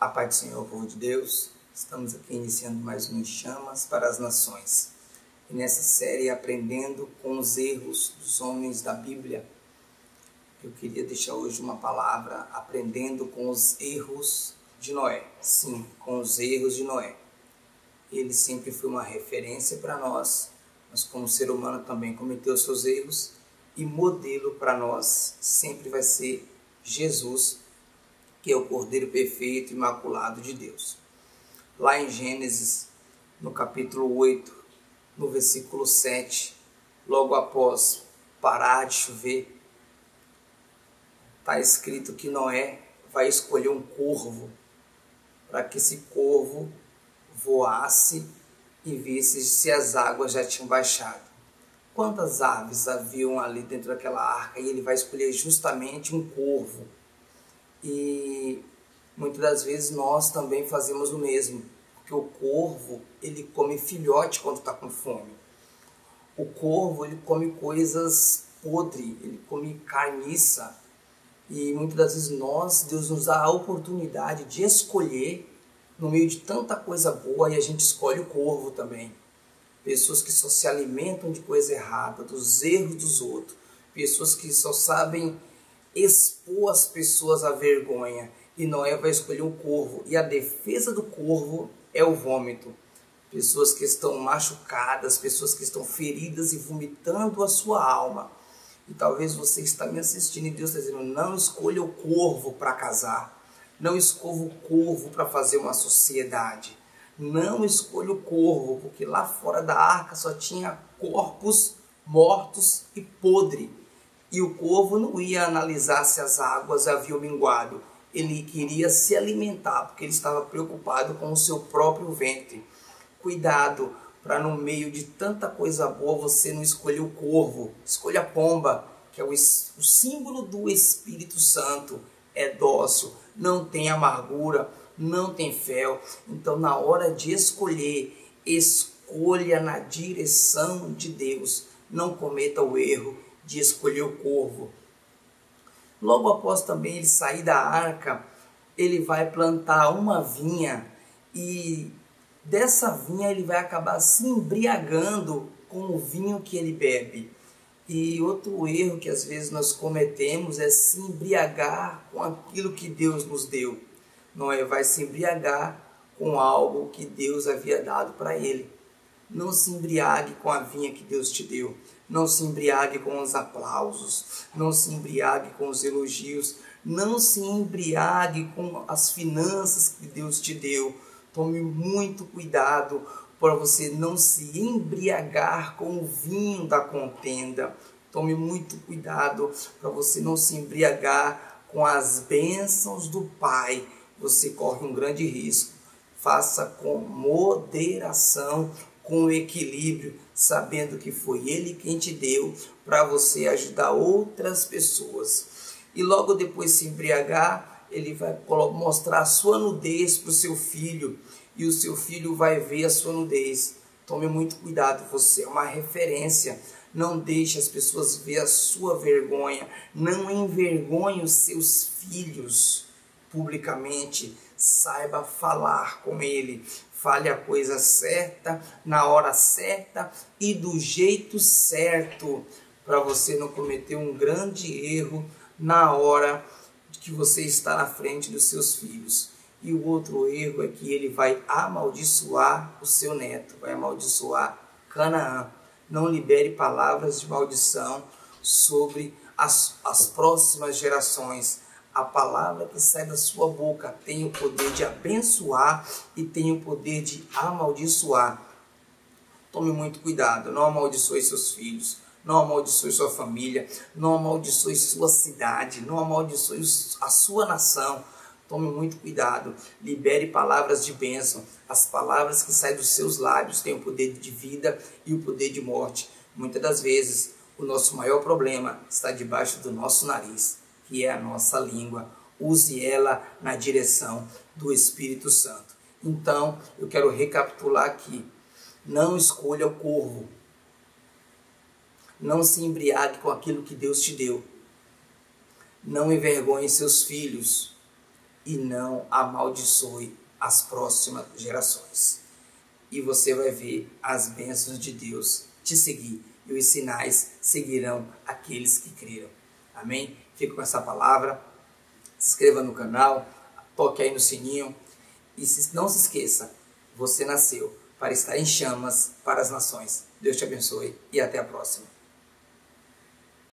A paz do Senhor, povo de Deus, estamos aqui iniciando mais um Em Chamas para as Nações. E nessa série, Aprendendo com os Erros dos Homens da Bíblia, eu queria deixar hoje uma palavra, Aprendendo com os Erros de Noé. Sim, com os erros de Noé. Ele sempre foi uma referência para nós, mas como ser humano também cometeu seus erros, e modelo para nós sempre vai ser Jesus, que é o Cordeiro Perfeito e Imaculado de Deus. Lá em Gênesis, no capítulo 8, no versículo 7, logo após parar de chover, está escrito que Noé vai escolher um corvo, para que esse corvo voasse e visse se as águas já tinham baixado. Quantas aves haviam ali dentro daquela arca? E ele vai escolher justamente um corvo. E muitas das vezes nós também fazemos o mesmo, porque o corvo, ele come filhote quando está com fome. O corvo, ele come coisas podres, ele come carniça. E muitas das vezes Deus nos dá a oportunidade de escolher no meio de tanta coisa boa, e a gente escolhe o corvo também. Pessoas que só se alimentam de coisa errada, dos erros dos outros. Pessoas que só sabem expor as pessoas à vergonha. E Noé vai escolher o corvo. E a defesa do corvo é o vômito. Pessoas que estão machucadas, pessoas que estão feridas e vomitando a sua alma. E talvez você está me assistindo e Deus está dizendo, não escolha o corvo para casar. Não escolha o corvo para fazer uma sociedade. Não escolha o corvo, porque lá fora da arca só tinha corpos mortos e podre. E o corvo não ia analisar se as águas haviam minguado. Ele queria se alimentar, porque ele estava preocupado com o seu próprio ventre. Cuidado, para no meio de tanta coisa boa você não escolher o corvo. Escolha a pomba, que é o símbolo do Espírito Santo. É dócil, não tem amargura, não tem fel. Então, na hora de escolher, escolha na direção de Deus. Não cometa o erro de escolher o corvo. Logo após também ele sair da arca, ele vai plantar uma vinha, e dessa vinha ele vai acabar se embriagando com o vinho que ele bebe. E outro erro que às vezes nós cometemos é se embriagar com aquilo que Deus nos deu. Noé vai se embriagar com algo que Deus havia dado para ele. Não se embriague com a vinha que Deus te deu. Não se embriague com os aplausos. Não se embriague com os elogios. Não se embriague com as finanças que Deus te deu. Tome muito cuidado para você não se embriagar com o vinho da contenda. Tome muito cuidado para você não se embriagar com as bênçãos do Pai. Você corre um grande risco. Faça com moderação, com equilíbrio, sabendo que foi Ele quem te deu para você ajudar outras pessoas. E logo depois de se embriagar, ele vai mostrar a sua nudez para o seu filho, e o seu filho vai ver a sua nudez. Tome muito cuidado, você é uma referência. Não deixe as pessoas ver a sua vergonha. Não envergonhe os seus filhos publicamente. Saiba falar com ele. Fale a coisa certa, na hora certa e do jeito certo, para você não cometer um grande erro na hora que você está na frente dos seus filhos. E o outro erro é que ele vai amaldiçoar o seu neto, vai amaldiçoar Canaã. Não libere palavras de maldição sobre as próximas gerações. A palavra que sai da sua boca tem o poder de abençoar e tem o poder de amaldiçoar. Tome muito cuidado, não amaldiçoe seus filhos, não amaldiçoe sua família, não amaldiçoe sua cidade, não amaldiçoe a sua nação. Tome muito cuidado, libere palavras de bênção. As palavras que saem dos seus lábios têm o poder de vida e o poder de morte. Muitas das vezes o nosso maior problema está debaixo do nosso nariz, que é a nossa língua. Use ela na direção do Espírito Santo. Então, eu quero recapitular aqui. Não escolha o corvo. Não se embriague com aquilo que Deus te deu. Não envergonhe seus filhos. e não amaldiçoe as próximas gerações. E você vai ver as bênçãos de Deus te seguir, e os sinais seguirão aqueles que creram. Amém? Fica com essa palavra, se inscreva no canal, toque aí no sininho, e não se esqueça, você nasceu para estar em chamas para as nações. Deus te abençoe e até a próxima.